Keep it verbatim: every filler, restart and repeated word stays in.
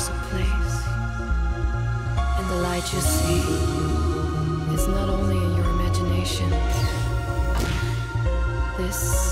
there's a place, and the light you see is not only in your imagination. This